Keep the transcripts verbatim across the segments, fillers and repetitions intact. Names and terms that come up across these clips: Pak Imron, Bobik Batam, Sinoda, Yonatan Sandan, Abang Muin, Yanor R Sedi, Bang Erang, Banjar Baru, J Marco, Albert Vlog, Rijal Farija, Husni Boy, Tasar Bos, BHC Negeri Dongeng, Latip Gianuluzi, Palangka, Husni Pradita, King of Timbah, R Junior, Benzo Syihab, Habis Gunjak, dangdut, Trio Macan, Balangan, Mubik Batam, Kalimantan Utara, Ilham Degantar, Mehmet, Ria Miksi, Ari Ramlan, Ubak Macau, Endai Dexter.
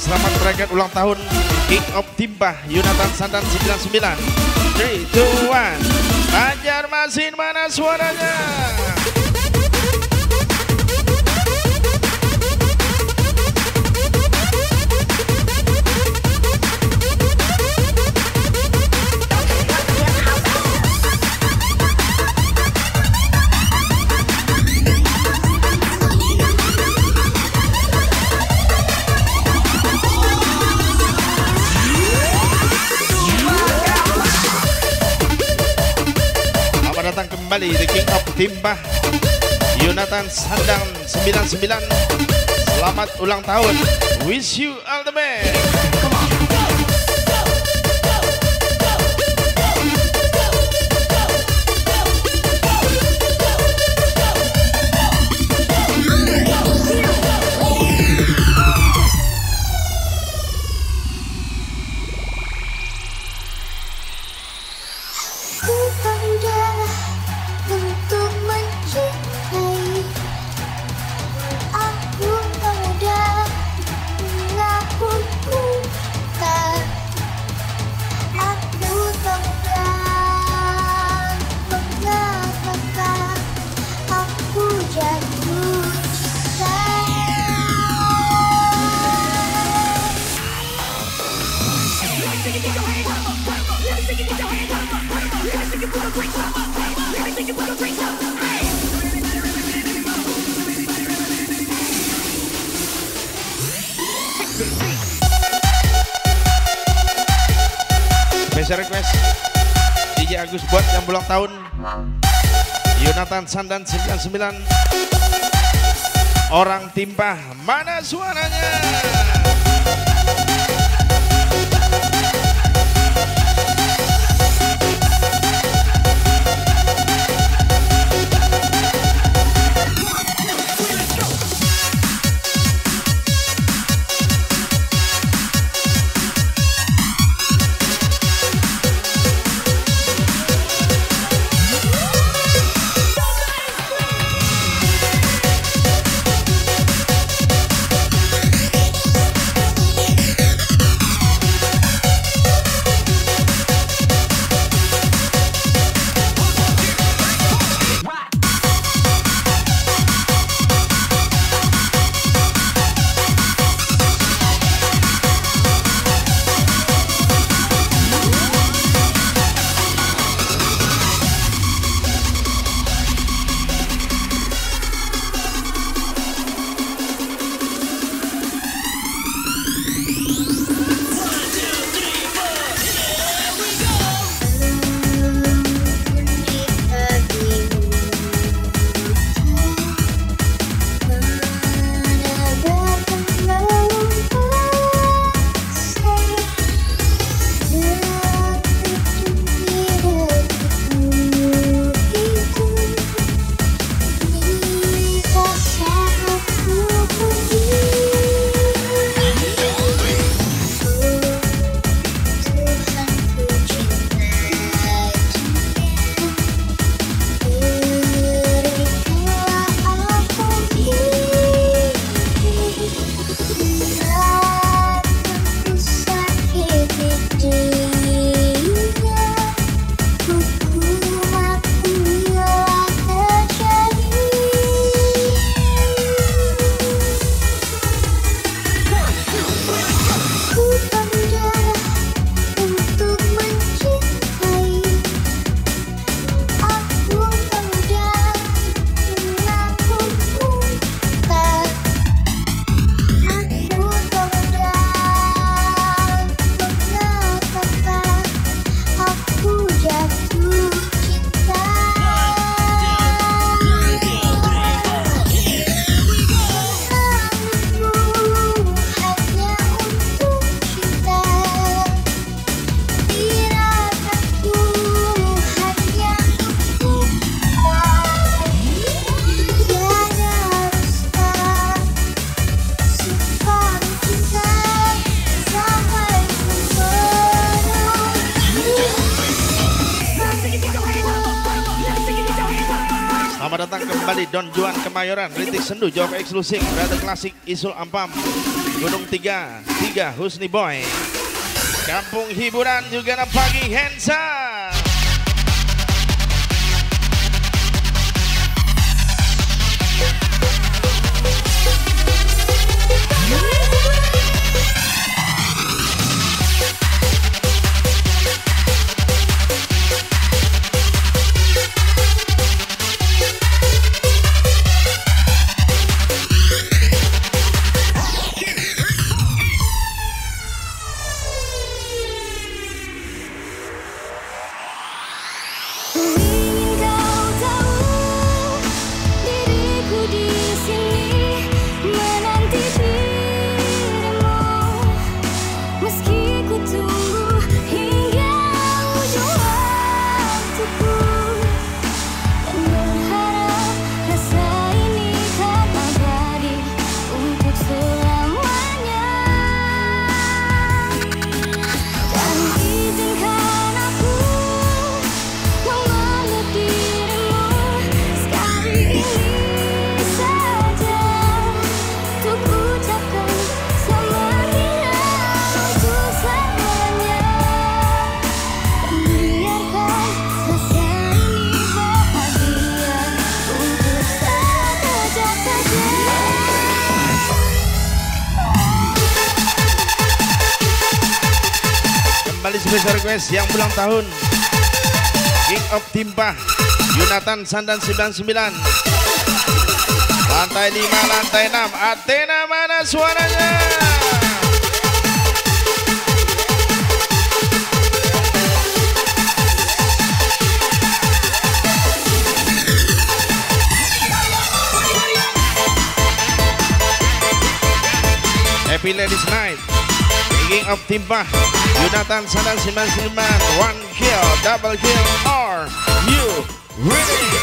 Selamat merayakan ulang tahun King of Timbah Yonatan Sandan sembilan puluh sembilan. three, two, one. Banjar Masin, mana suaranya? Kembali The King of Timbah Yonatan Sandan sembilan puluh sembilan. Selamat ulang tahun, wish you all the best. Agus buat yang ulang tahun Yonatan Sandan sembilan puluh sembilan, orang Timbah, mana suaranya? Selamat datang kembali Don Juan Kemayoran, Ritik Sendu, Jok Eksklusif, Rada Klasik, Isul Ampam, Gunung Tiga, Tiga Husni Boy, Kampung Hiburan juga pagi Hensa. Yang ulang tahun King of Timbah Yonatan Sandan sembilan puluh sembilan, lantai lima, lantai enam. Athena mana suaranya? Happy Ladies Night King of Timbah Yonatan Sandan sembilan puluh sembilan, one kill, double kill, are you ready?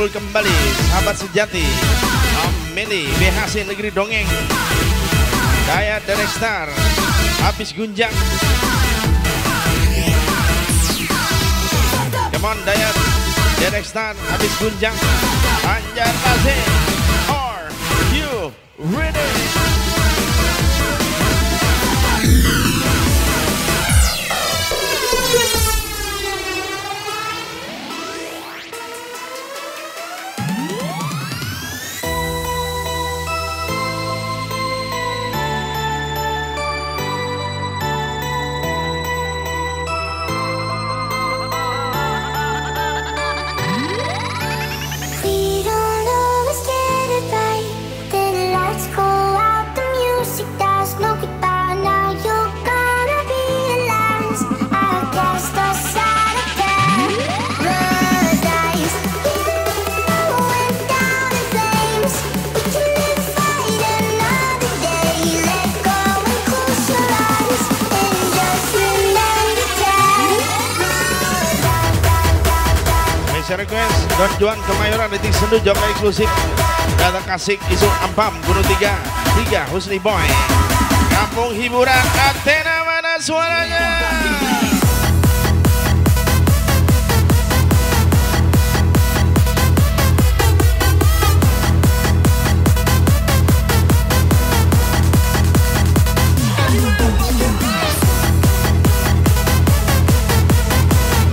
berkumpul kembali sahabat sejati memilih B H C Negeri Dongeng Daya Dexter Habis Gunjak. Come on Daya Dexter Habis Gunjak Banjar Masin. Are you ready? Request Don Juan Kemayoran Detik Sendu Jogja eksklusif Data Kasik Isu Ampam Gunung Tiga Tiga Husni Boy Kampung Hiburan Athena mana suaranya.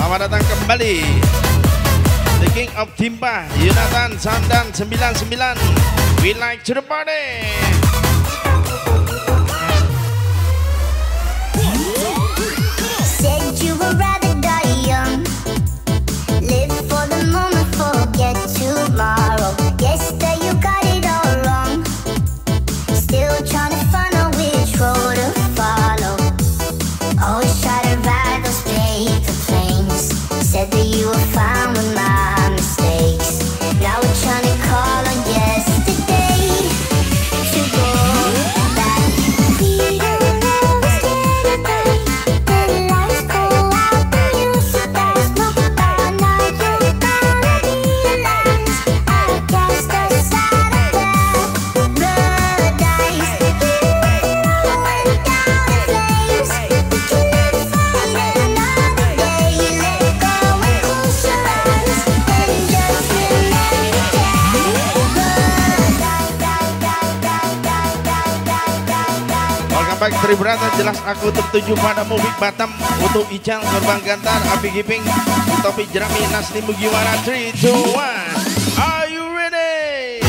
Selamat datang kembali King of Timbah, Yonatan Sandan sembilan puluh sembilan. We like to the party. Said you would rather die young, live for the moment, forget tomorrow. Guess that you got it all wrong. Still trying to find out which road to follow. Always try to ride those paper planes. Said that you were fine with my. Berata jelas aku tertuju pada Mubik Batam untuk Rijal Gerbang Gantar Api Giping Topi Jerami Nasli Mugiwara three two one. Are you ready?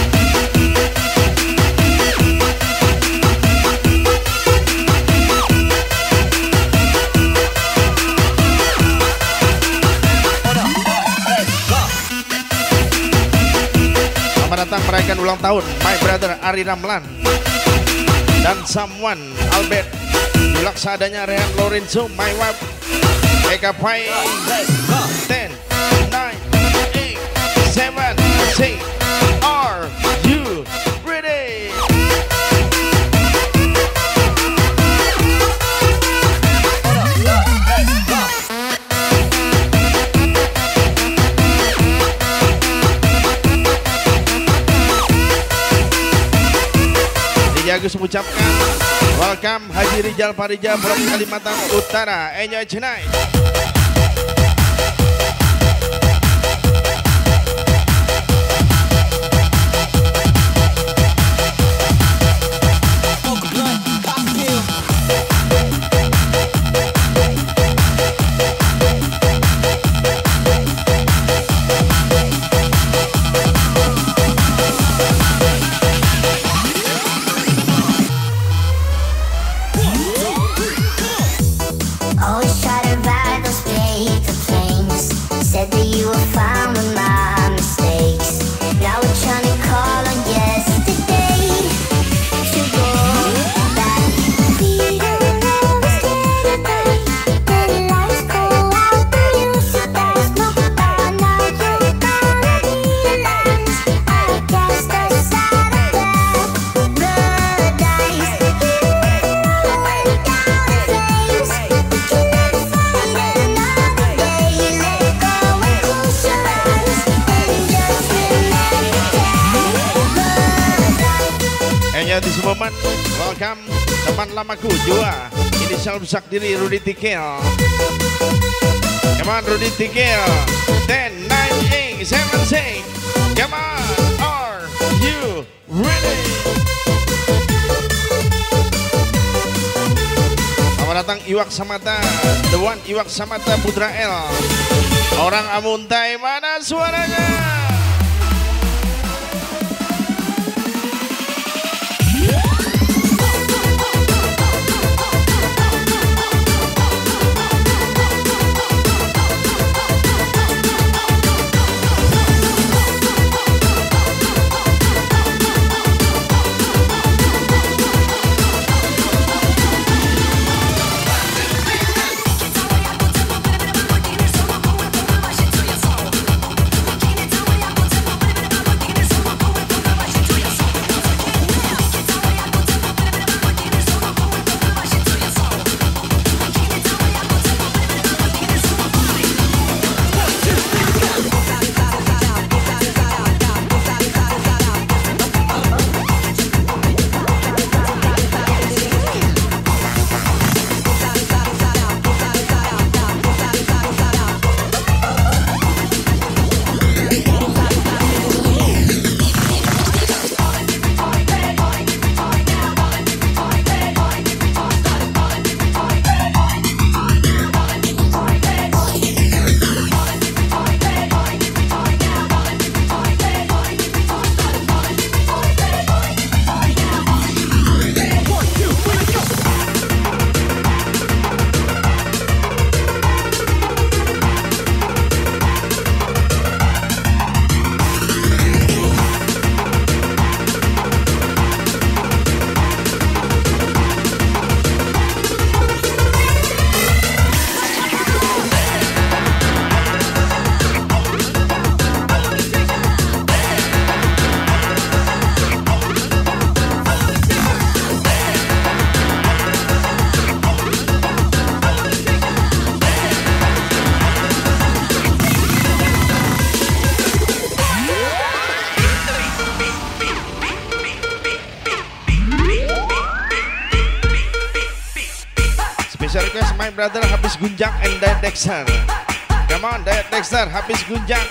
Selamat datang merayakan ulang tahun my brother Ari Ramlan dan someone Albert Vlog seadanya Rian Lorenzo my wife Eka Pai. Ten nine eight seven six Are you ready? Agus mengucapkan welcome Haji Rijal Farija from Kalimantan Utara. Enjoy tonight. Always try to ride those Jati Supeman, welcome teman lamaku Jua, inisial besar diri Rudy Tikeel. Come on Rudy Tikeel, ten, nine, eight, seven, six, come on, are you ready? Selamat datang Iwak Samata, the one Iwak Samata Putra L. Orang Amuntai mana suaranya? Brother Habis Gunjak, Endai Dexter. Come on, Endai Dexter, Habis Gunjak.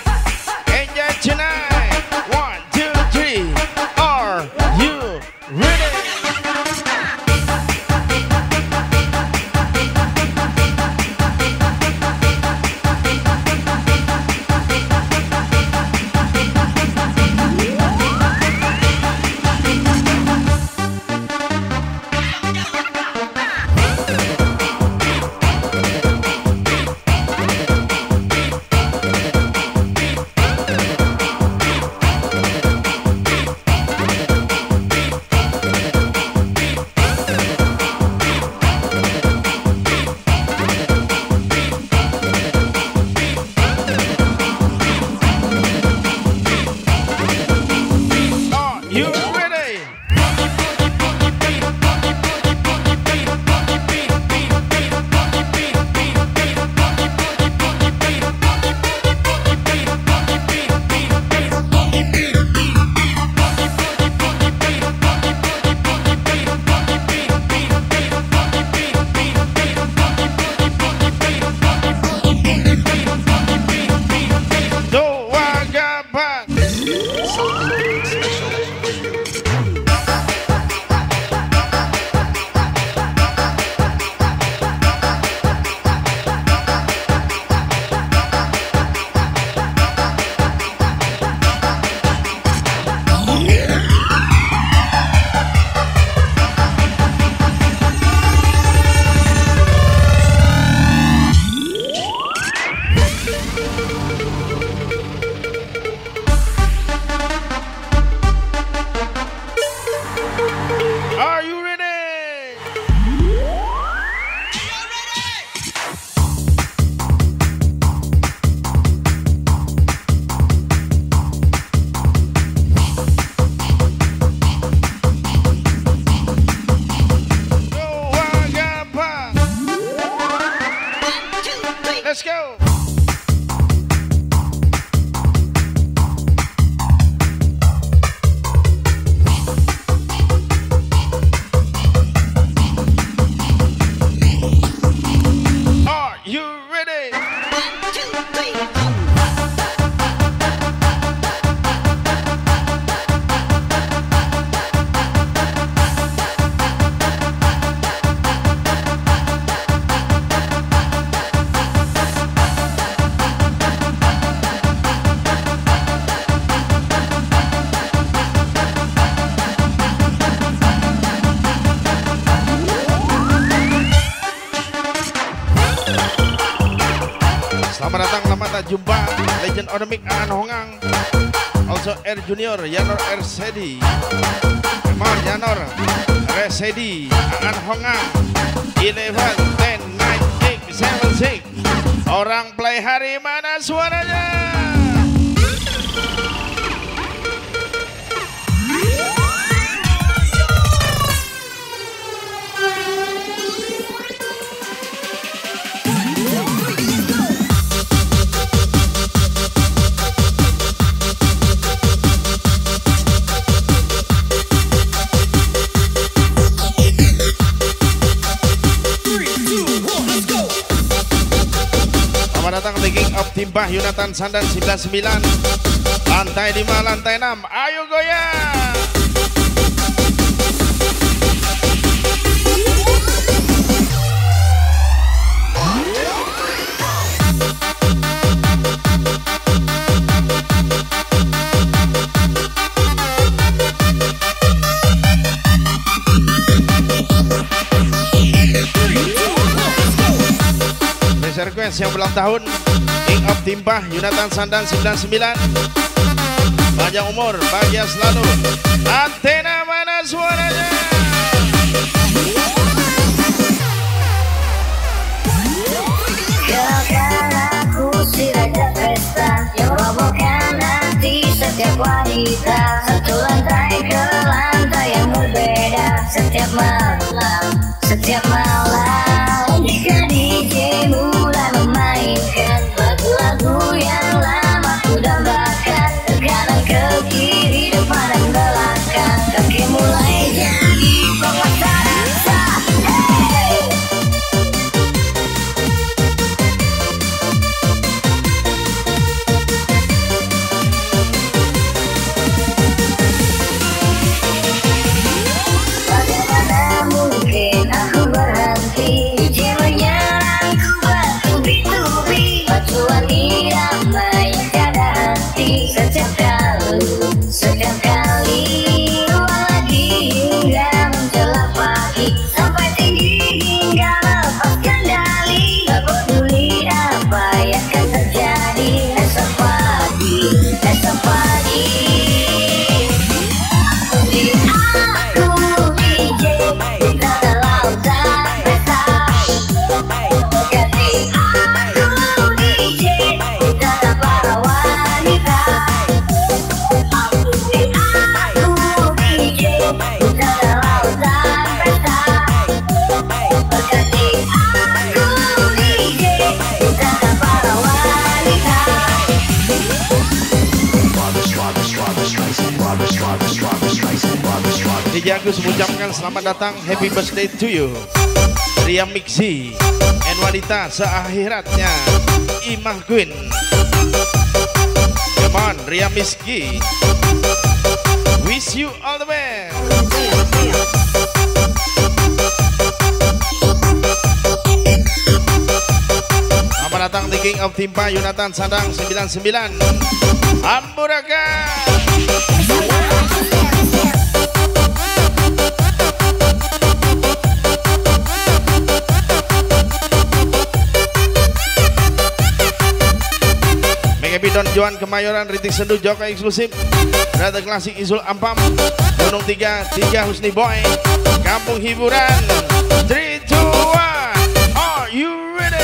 Enjoy tonight. One, two, three. Are you ready? Jumpa Legend of the Mic Aan Hongang, also R Junior, Yanor R Sedi, Mar Yanor R Sedi, Aan Hongang, eleven, ten, nine, eight, seven, six. Orang play hari mana suaranya? King of Timbah, Yonatan Sandan sembilan sembilan, lantai lima, lantai enam, ayo goyang. Request yang ulang tahun King of Timbah Yonatan Sandan sembilan sembilan, panjang umur, bahagia selalu. Athena mana suaranya? Jagalah kusir aja pesta yang robohkan hati setiap wanita, satu lantai ke lantai yang berbeda setiap malam, setiap malam. Jika D J mulai memainkan lagu-lagu yang lama ku dambakan, ke kanan ke kiri depan dan belakang, kaki mulai jadi pengantar. Agus mengucapkan selamat datang, happy birthday to you Ria Miksi dan wanita seakhiratnya Imah Queen. Come on Ria Miksi, wish you all the best. Selamat datang di King of Timbah Yonatan Sandan sembilan sembilan Amburaka. Bidon Johan Kemayoran, Ritik Sendu, Joko Eksklusif, Rata Klasik Isul Ampam, Gunung Tiga, Tiga Husni Boy, Kampung Hiburan, three, two, one, are you ready?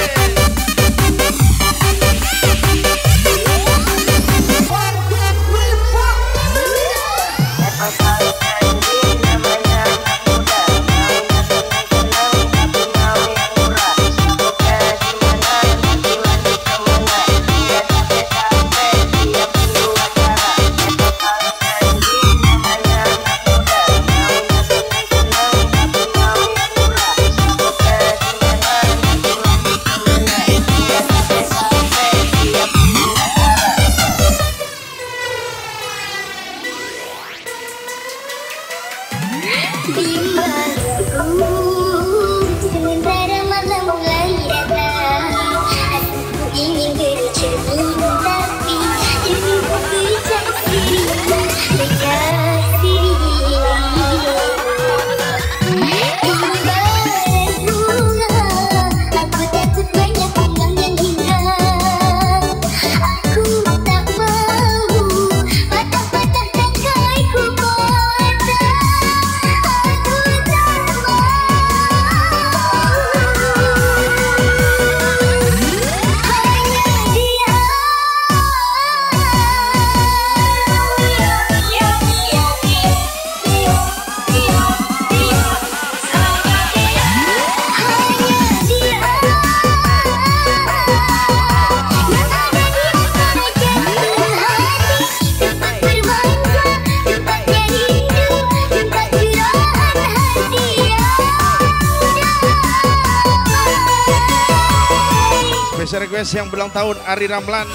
request yang ulang tahun Ari Ramlan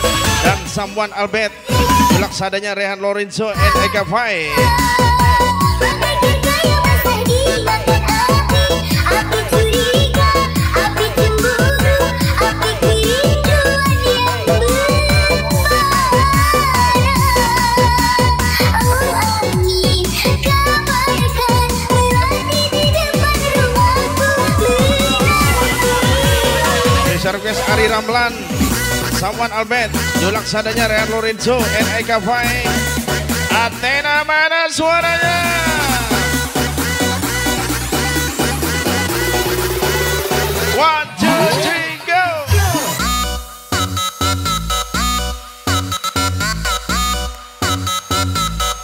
dan Samuan Albert, Laksadanya Rian Lorenzo and Eka Faye. Request Ari Ramlan, Samuan Albert, Laksadanya Rian Lorenzo, and Eka Faye. Athena mana suaranya? One, two, three, go!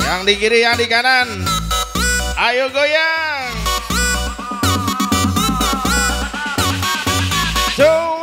Yang di kiri, yang di kanan. Ayo goyang! Two.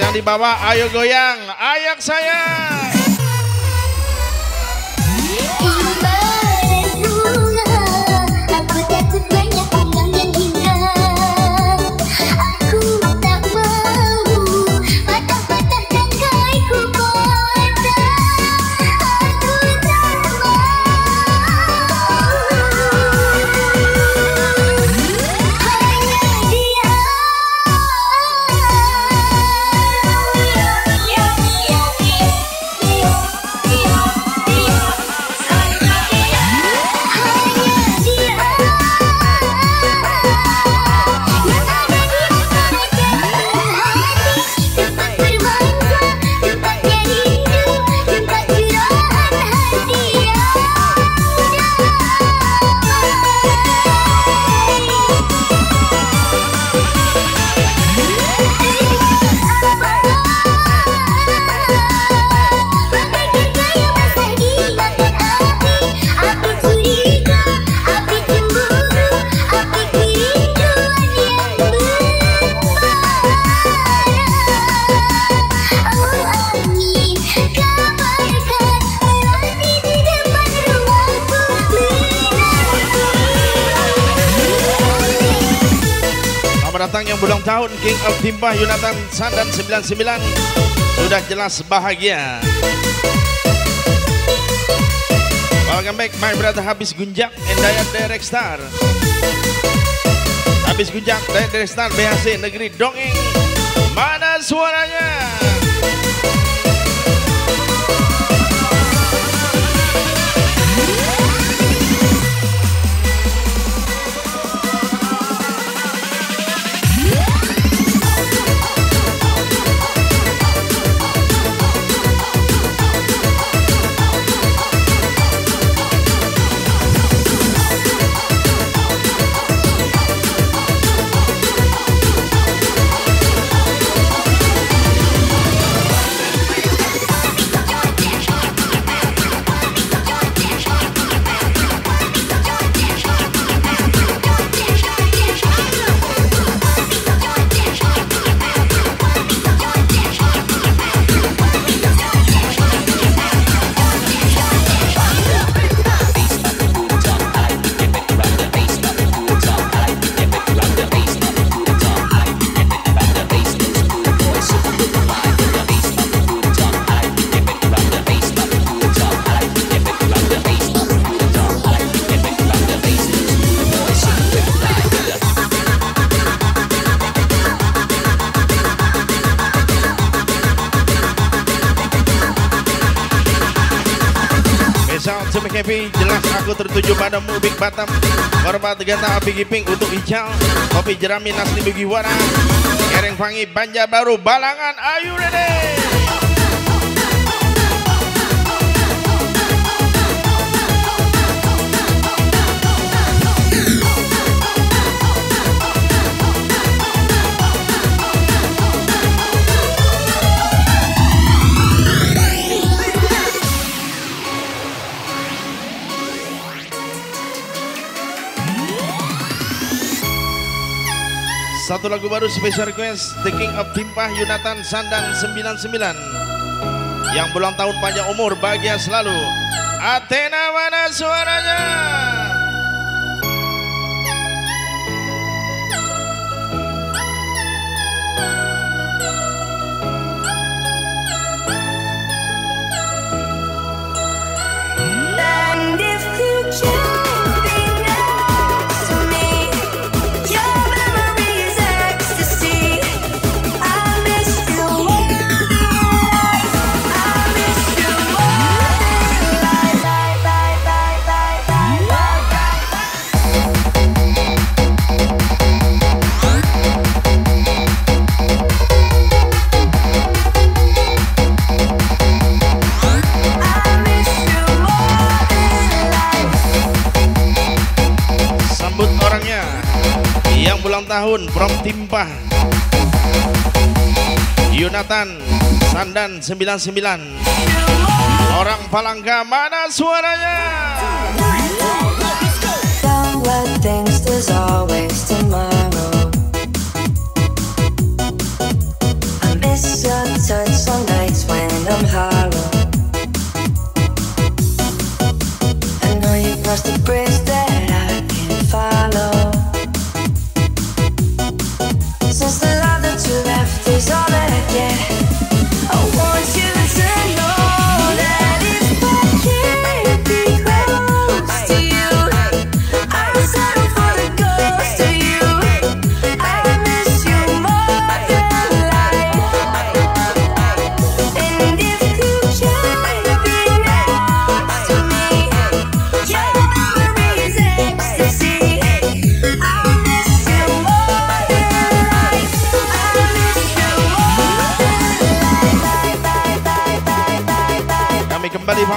Yang di bawah, ayo goyang, ayak saya. Yang ulang tahun King of Timbah Yonatan Sandan sembilan puluh sembilan sudah jelas bahagia. Welcome back my brother Habis Gunjak Endai Dexter. Habis Gunjak Endai Dexter B H C Negeri Dongeng. Mana suaranya? Hijau Cemik Happy, jelas aku tertuju pada Mubik Batam. Korban Tegata Api Giping untuk Hijau, Kopi Jerami Nasli Bugiwara, Ereng Fangi Banjar Baru Balangan. Ayu Rene satu lagu baru special request The King of Timbah Yonatan Sandan sembilan puluh sembilan yang berulang tahun panjang umur bahagia selalu. Athena mana suaranya? Tahun Brom Timbah Yonatan Sandan sembilan puluh sembilan orang Palangka, mana suaranya?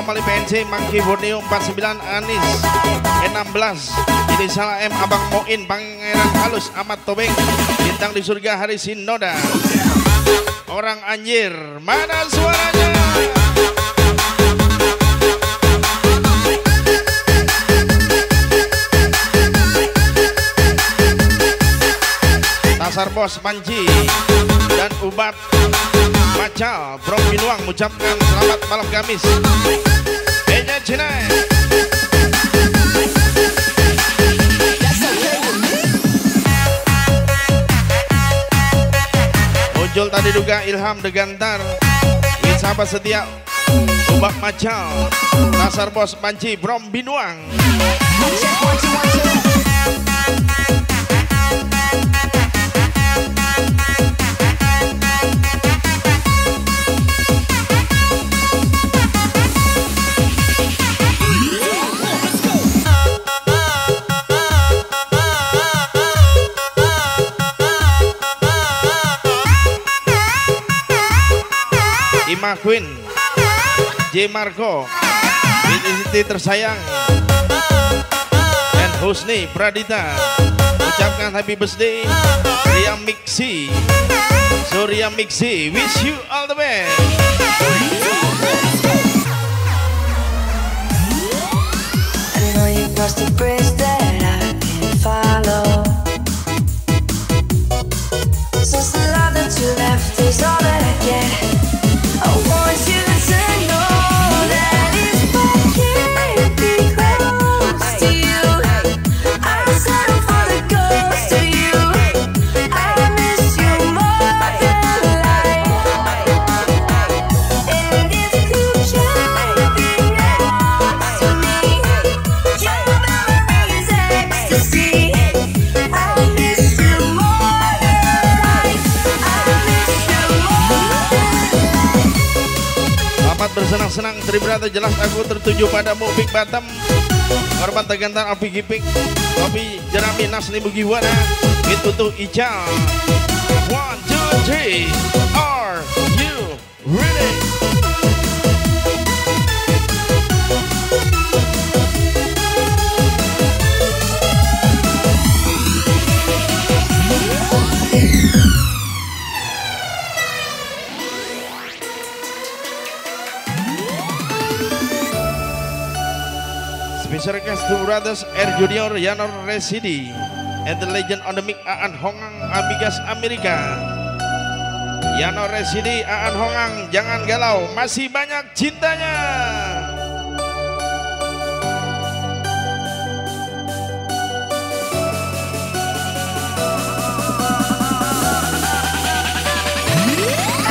Family P N C Mangki Borneo empat puluh sembilan Anis E enam belas ini salah M Abang Muin Bang Erang Halus Amat Tobeng Bintang di Surga Hari Sinoda Orang Anjir, mana suaranya? Tasar Bos Manji dan Ubat Macau, Brom Binuang mengucapkan selamat malam Kamis. Eja Cinai. Ojol tadi duga Ilham Degantar, sahabat setia Ubak Macau, Nasar Bos Panci, Brom Binuang. Queen J Marco Siti Tersayang dan Husni Pradita ucapkan happy birthday Ria Miksi. So Ria Miksi, wish you all the best. I know you crossed the bridge that I can follow. Since the love that you left is all that I get. I want you to know that if I can't be close to you, I will settle for the ghost of you. I miss you more than life. And if you try to be next to me, your memories bersenang-senang, teribrat jelas aku tertuju pada Mubik Batam. Korban tergantar api gipik, api jerami nasni bugiwana, gitu tuh ical. One, two, three, are you ready? Serkas The Brothers, R Junior, Yanor Residi, and the legend on the mic Aan Hongang, Amigas Amerika. Yanor Residi, Aan Hongang, jangan galau, masih banyak cintanya.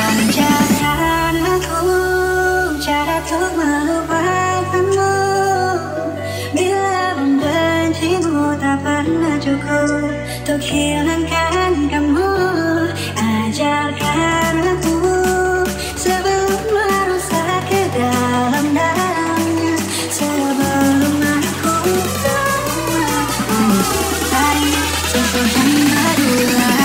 Ajaranku, cara tuh melupakanmu. Bila membencimu tak pernah cukup untuk hilangkan kamu. Ajarkan aku sebelum merusak ke dalam dalamnya, sebelum aku sama mencintai sesuatu yang berdua.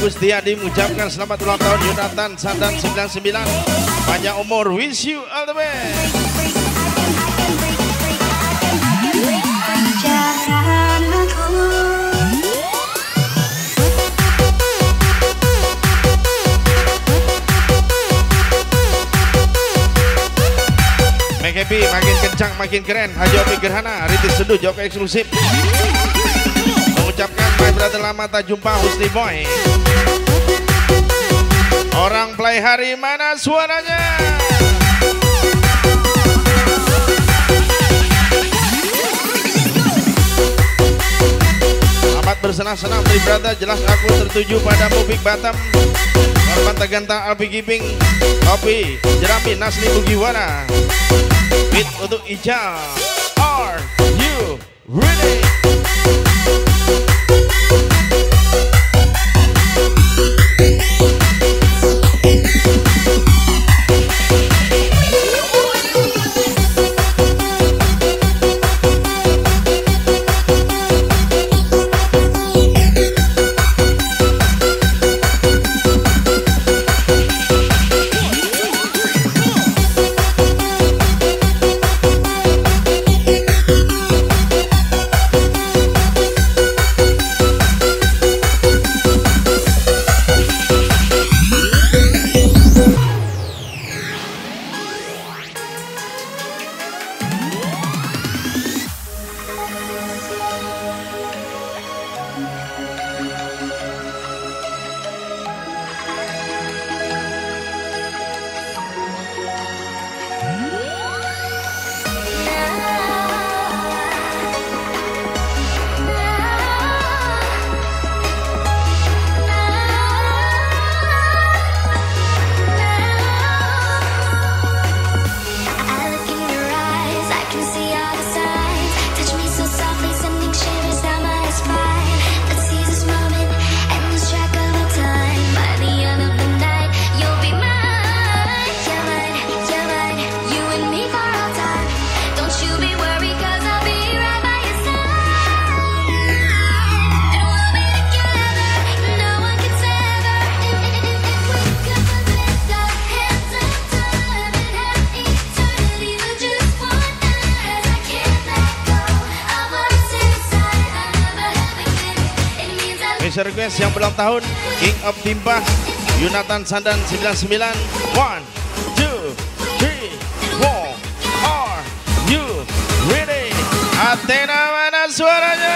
Gustiadi mengucapkan selamat ulang tahun Yonatan Sandan sembilan puluh sembilan, banyak umur, wish you all the best. Make happy, makin kencang, makin keren. Haji Opi Gerhana, Ritis Seduh, Joko Eksklusif mengucapkan my brother lama tak jumpa Husni Boy. Orang play hari mana suaranya? Amat bersenang-senang berada jelas aku tertuju pada Bobik Batam. Korban tergantang Alpi Giping, Kopi Jerami Nasli Bugiwana. Beat untuk Ical. Are you ready? special request yang ulang tahun King of Timbah Yonatan Sandan sembilan puluh sembilan. One, two, three, four. Are you ready? Athena, mana suaranya?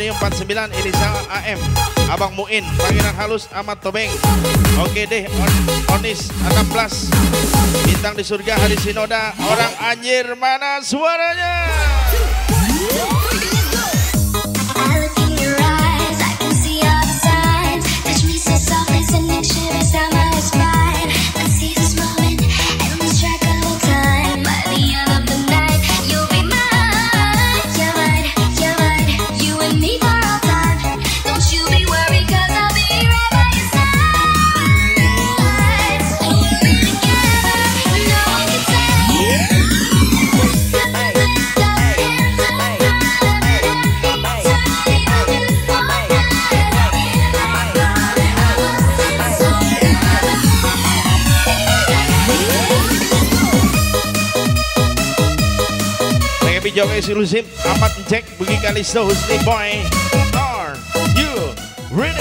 empat sembilan ini saat A M Abang Muin Pangeran Halus Amat Tobeng. Oke deh on, Onis enam belas Bintang di Surga Hari Sinoda Orang Anjir, mana suaranya? Jokowi Silusip, Amat Jack, Bugi Kalisto, Husni Boy. Are you ready?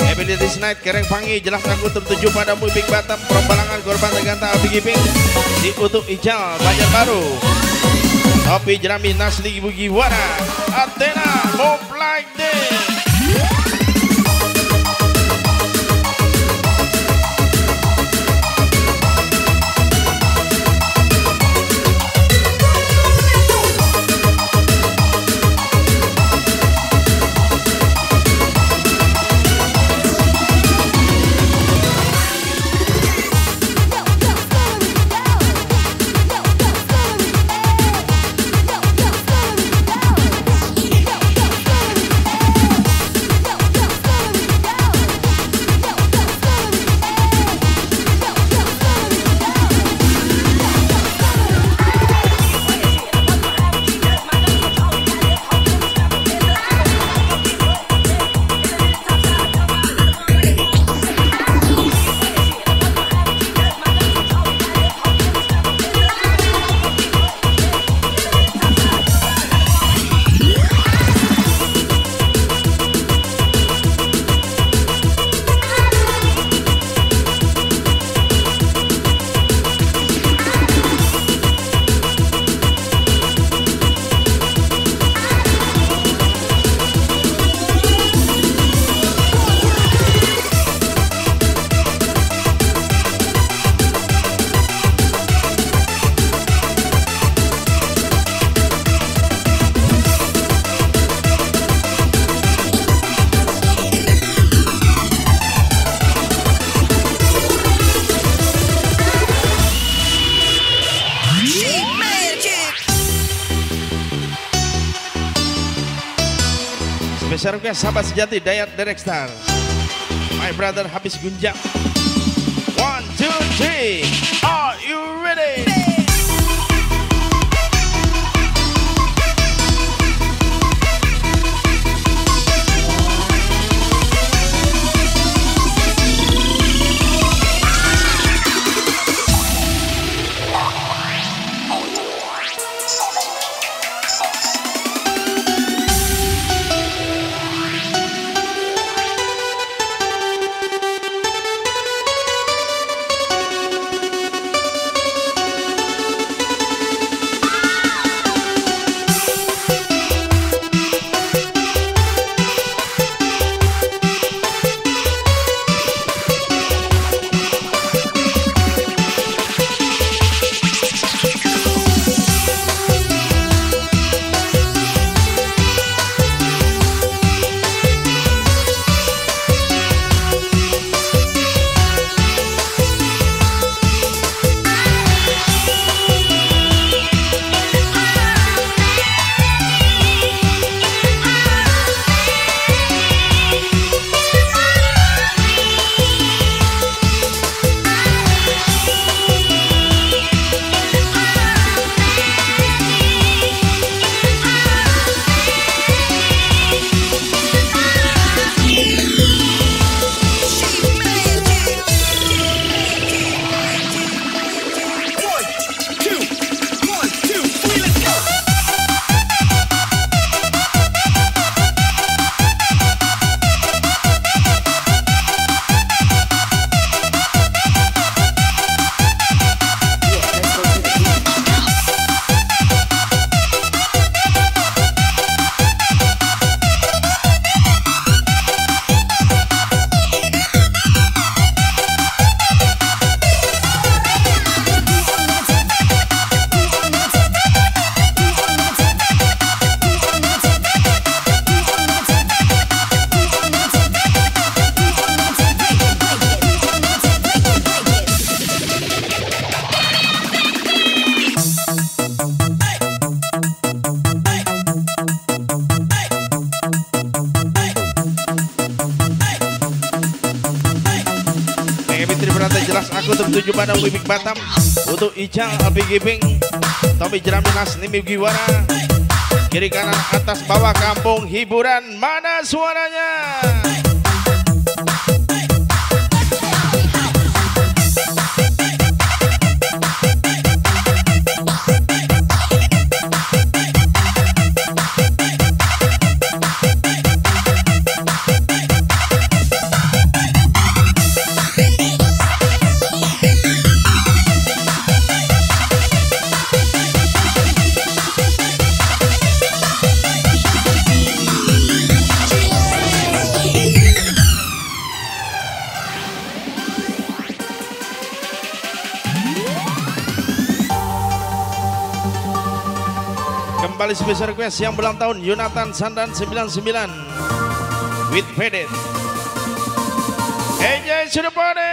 Ability Night, Kereng Pangi, Jelas Aku tujuh pada Mubik Batam, Brom Balangan, Korban Degantar, Abigi Ping, Diutuk Rijal, Banjar Baru. Topi Jerami, Nasli, Bugi Wara, Athena, Move Like This. saya request sahabat sejati Dayat Dexter, My Brother Habis Gunjak. One, two, three, are you ready? Pada Mubik Batam untuk Ical P G B, Tommy Jeraminas Nimi Giwara, kiri kanan atas bawah kampung hiburan, mana suaranya? Special request yang ulang tahun Yonatan Sandan sembilan puluh sembilan with Fedit. Enjoy to the party.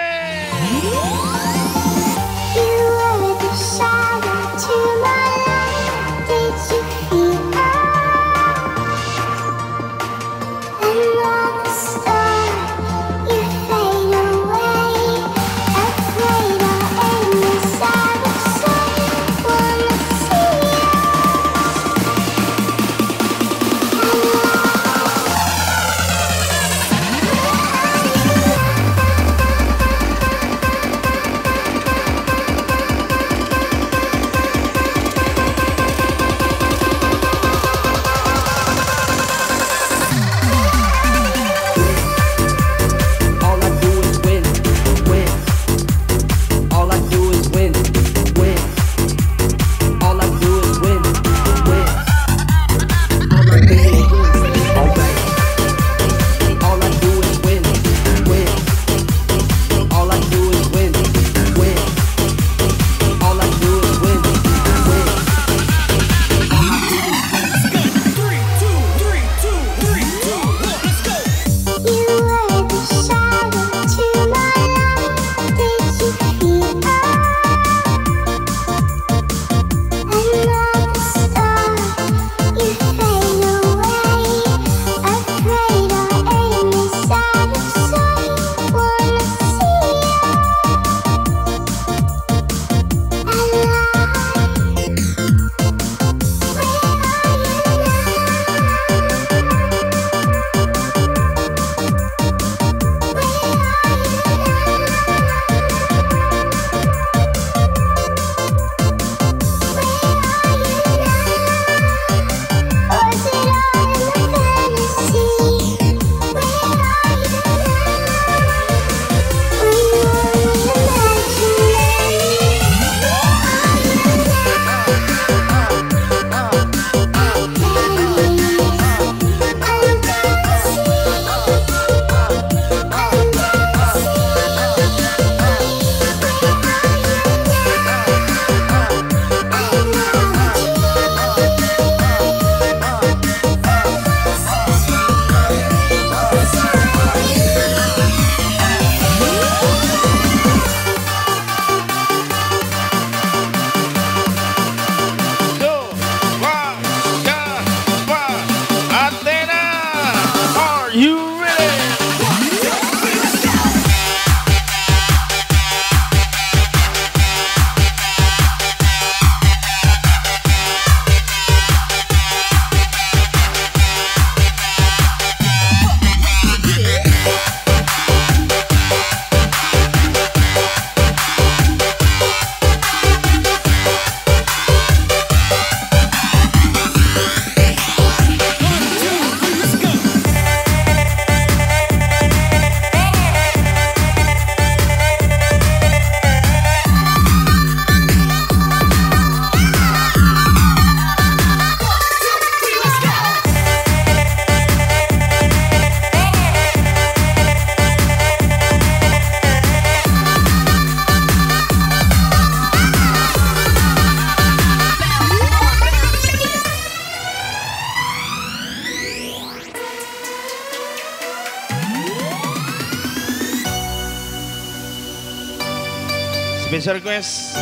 special request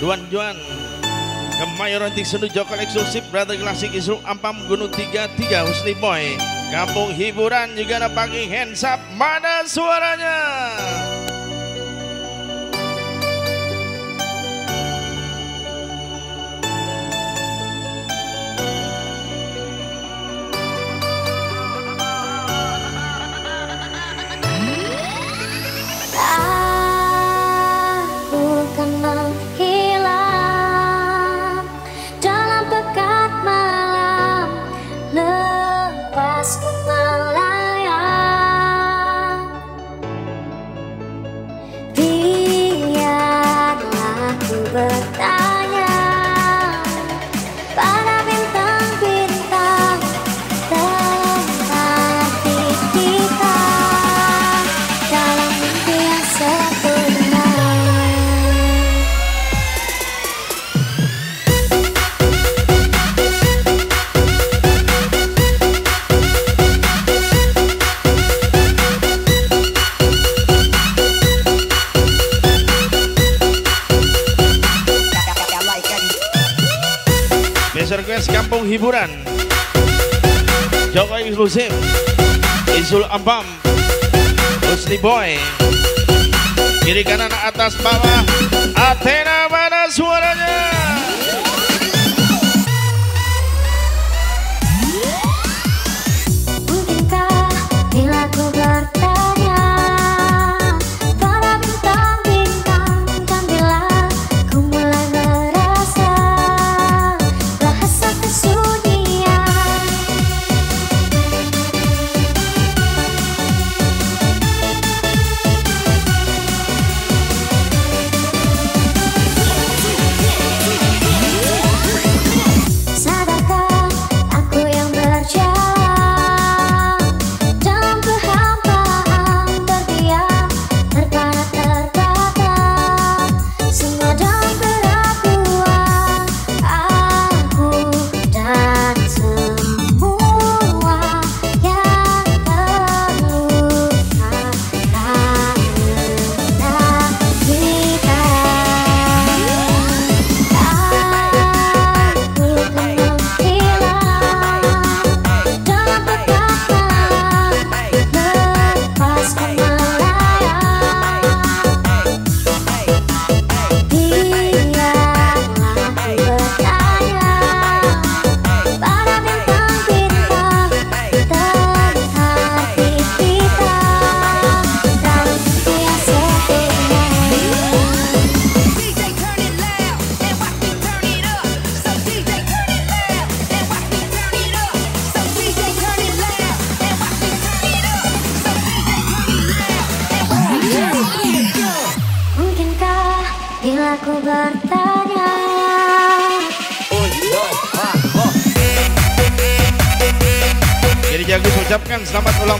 Duan Juan Kemayorantik Senu Jokal Eksklusif Brother Klasik Isru Ampam Gunung tiga tiga Husni Boy Kampung Hiburan juga ada pagi hands up mana suaranya. Kampung Hiburan Joko Eksklusif Isul Ambam Husni Boy kiri kanan atas bawah Athena mana suaranya.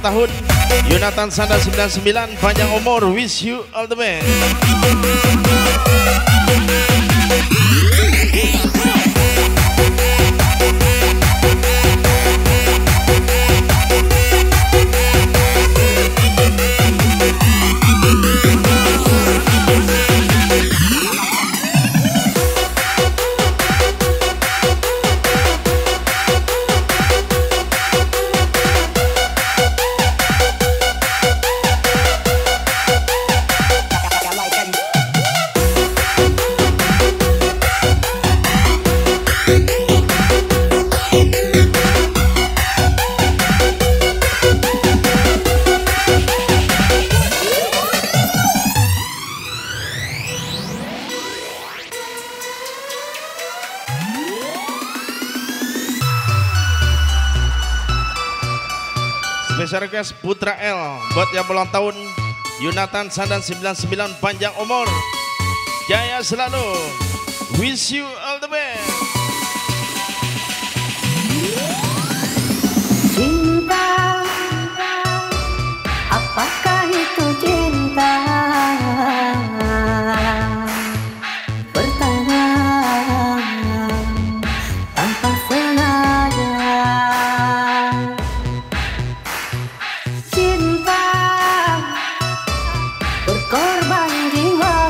Tahun Yonatan Sandan sembilan puluh sembilan panjang umur wish you all the best. Putra L buat yang ulang tahun Yonatan Sandan sembilan puluh sembilan panjang umur jaya selalu wish you all the best. Cinta, apakah itu cinta? Bertanya tanpa sengaja. Korban jiwa.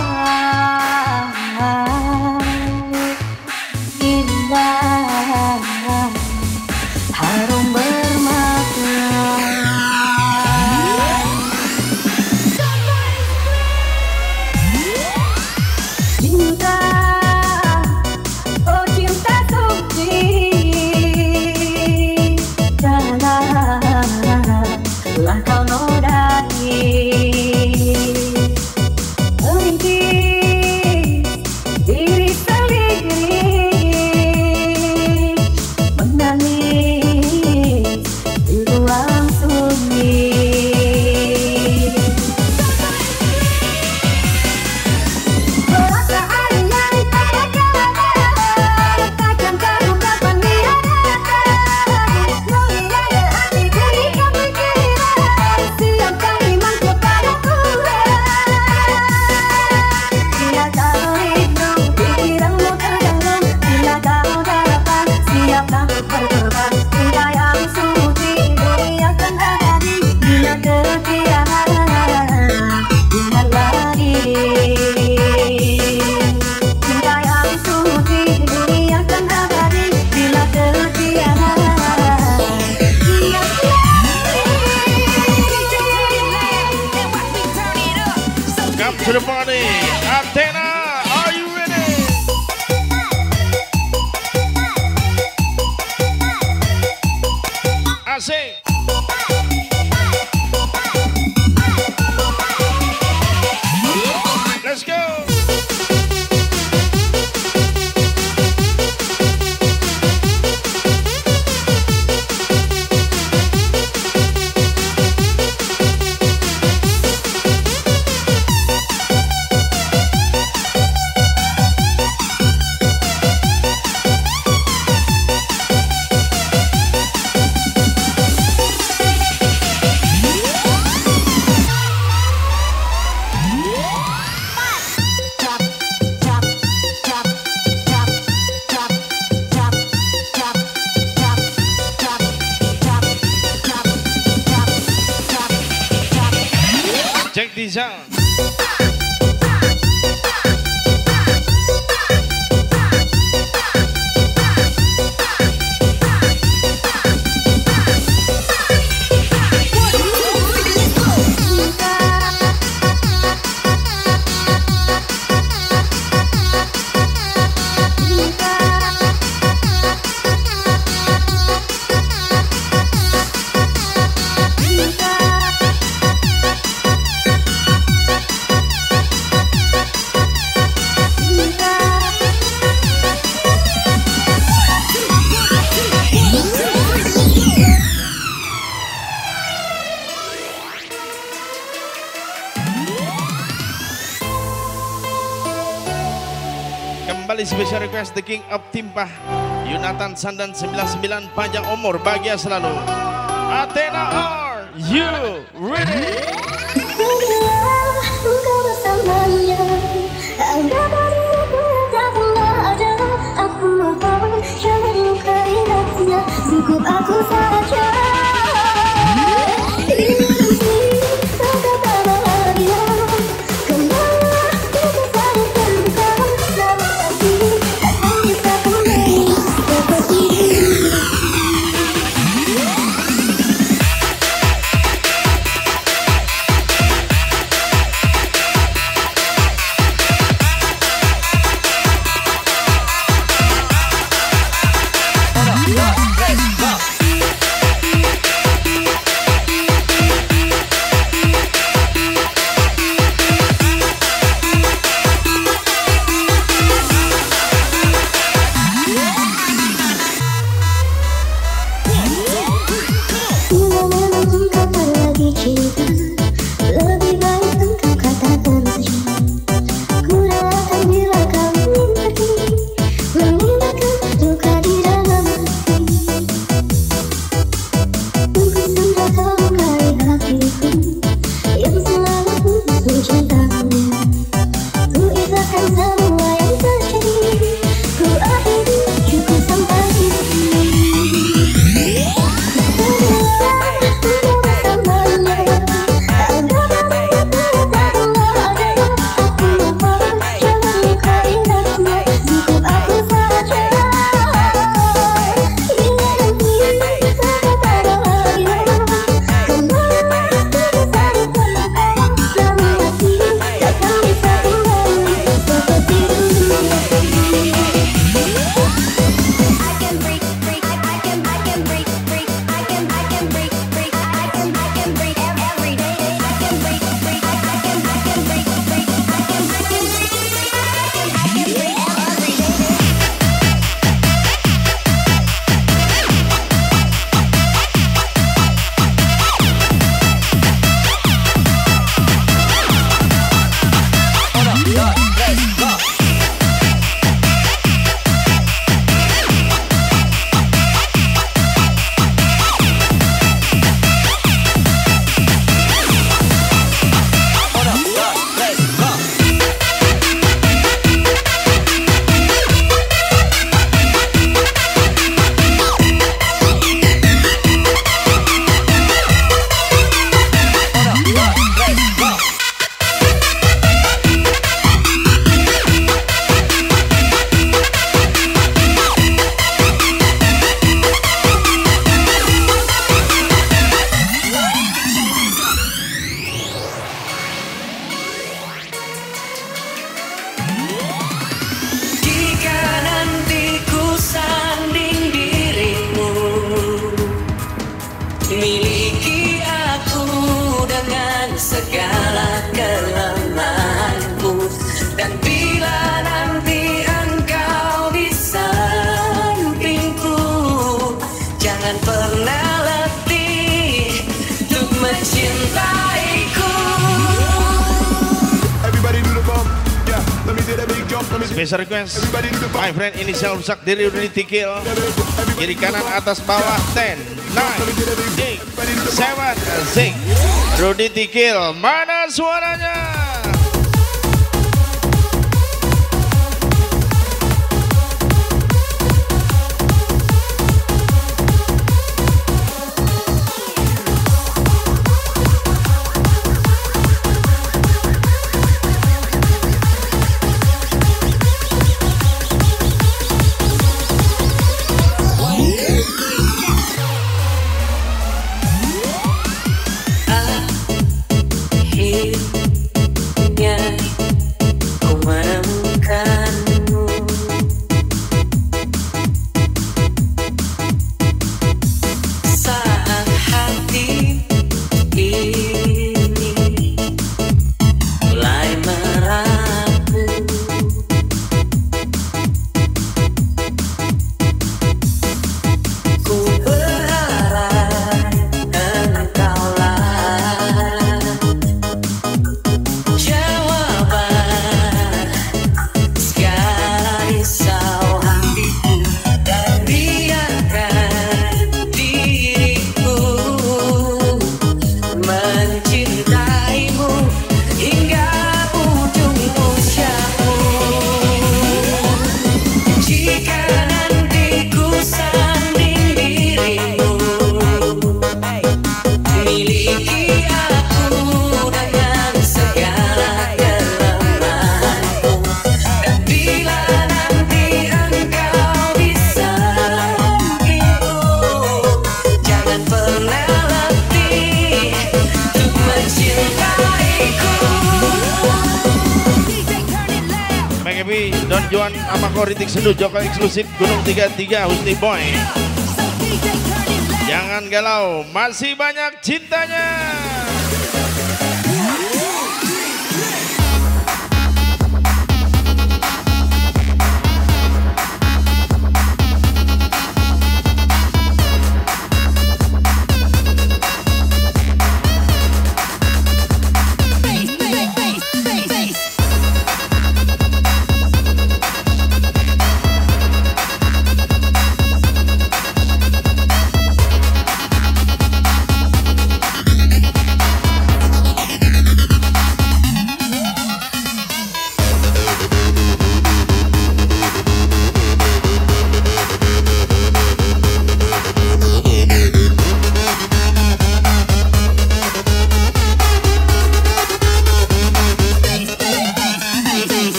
kasih. Let's go. Rijal special request The King of Timbah Yonatan Sandan sembilan puluh sembilan, panjang umur, bahagia selalu. Athena, are you ready? Aku Special request my friend inisial rusak dari Rudy Tikeel. Kiri kanan atas bawah ten, nine, eight, seven, six. Rudy Tikeel, mana suaranya? Eksklusif Gunung tiga puluh tiga Husni Boy. Jangan galau, masih banyak cintanya.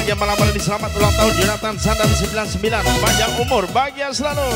bahagia malam hari ini. Selamat ulang tahun Yonatan Sandan sembilan puluh sembilan, panjang umur, bahagia selalu.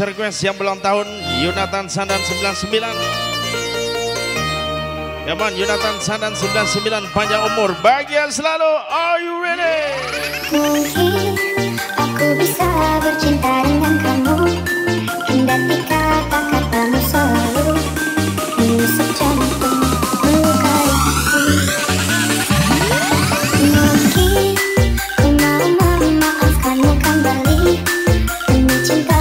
Request yang ulang tahun Yonatan Sandan sembilan puluh sembilan. Ya man, Yonatan Sandan sembilan puluh sembilan, panjang umur, bahagia selalu. Are you ready? Mungkin aku bisa bercinta dengan kamu, kendati kata-katamu selalu menyusut jantung, melukai hati. Mungkin ku mau memaafkanmu kembali demi cinta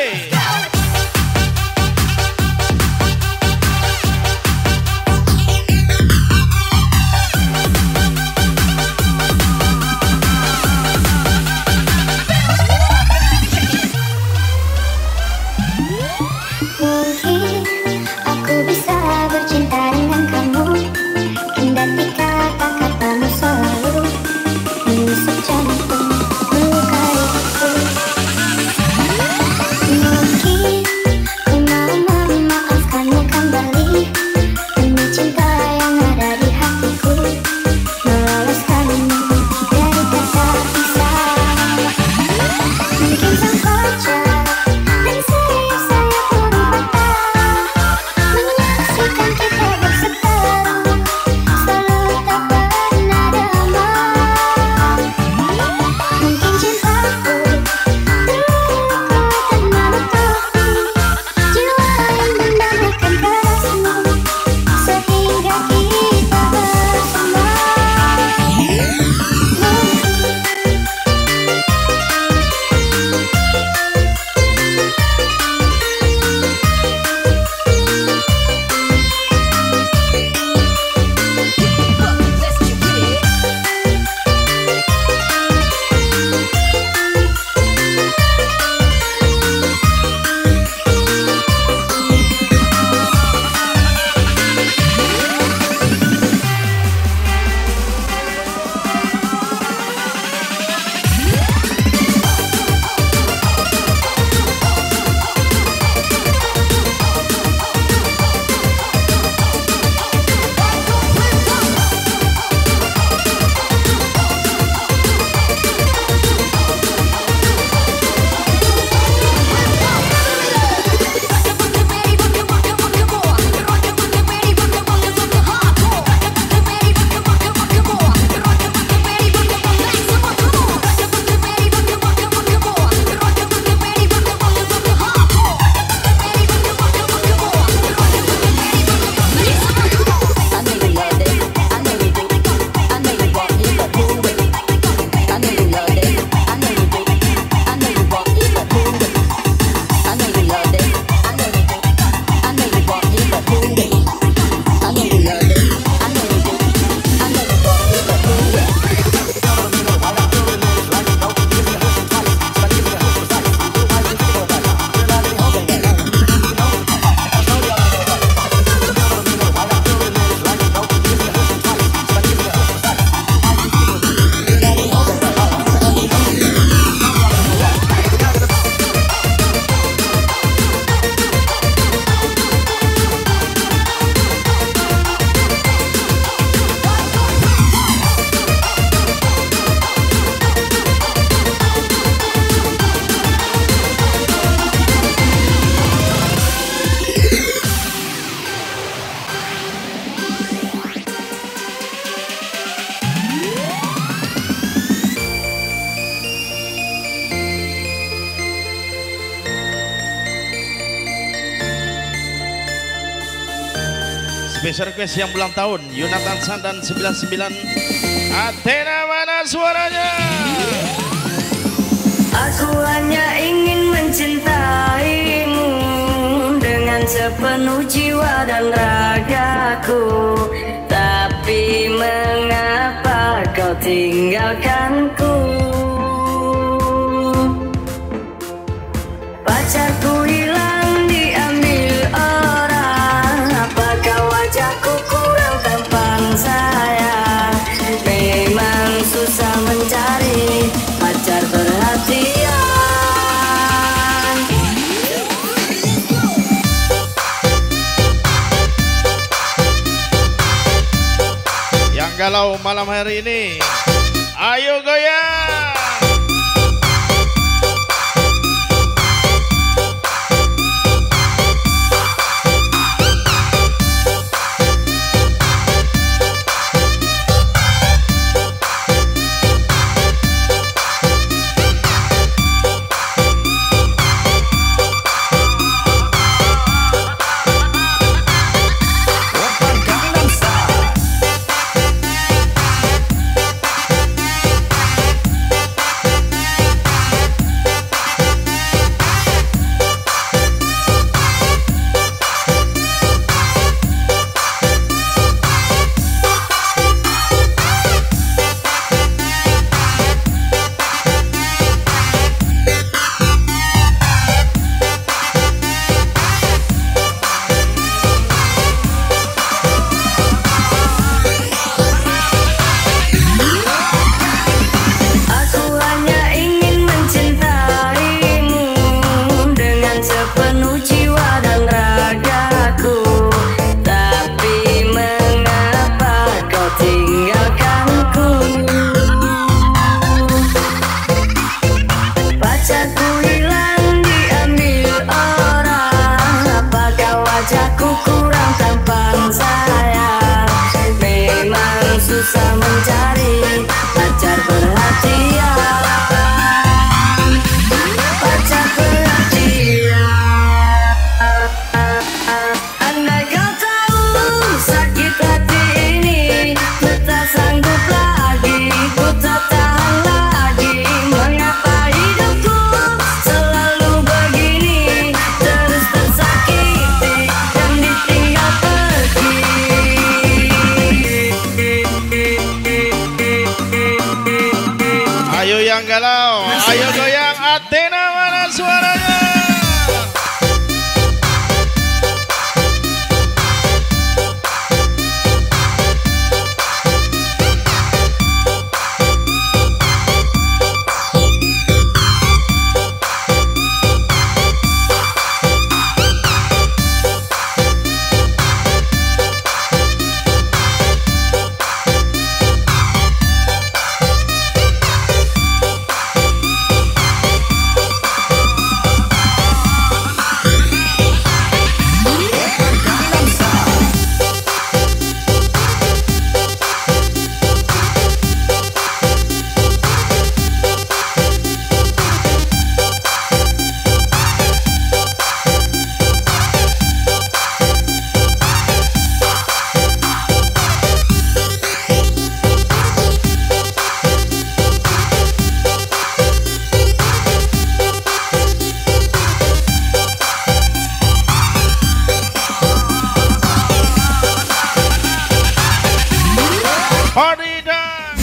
Hey. Request yang ulang tahun Yonatan Sandan sembilan puluh sembilan. Athena, mana suaranya? Aku hanya ingin mencintaimu dengan sepenuh jiwa dan ragaku, tapi mengapa kau tinggalkanku? Pacarku hilang, galau malam hari ini. Ayo goyang. Party time.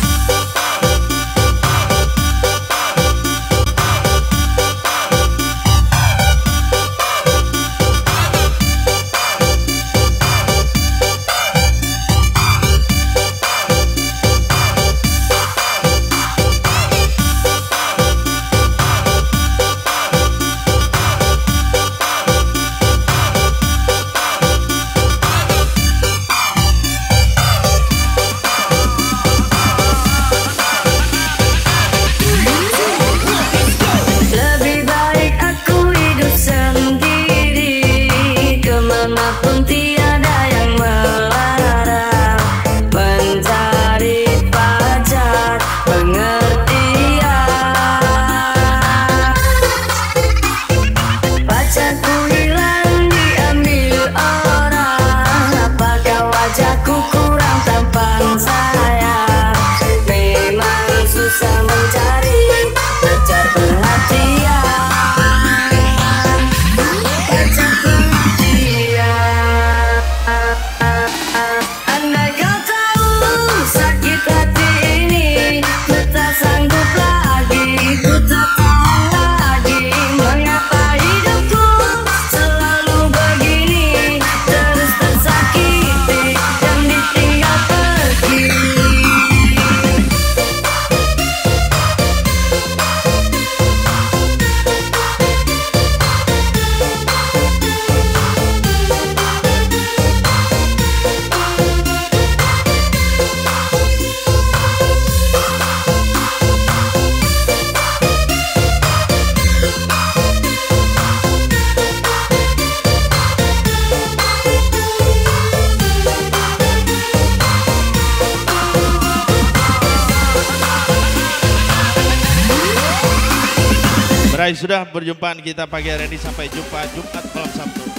Sudah perjumpaan kita pagi hari ini, sampai jumpa Jumat malam Sabtu.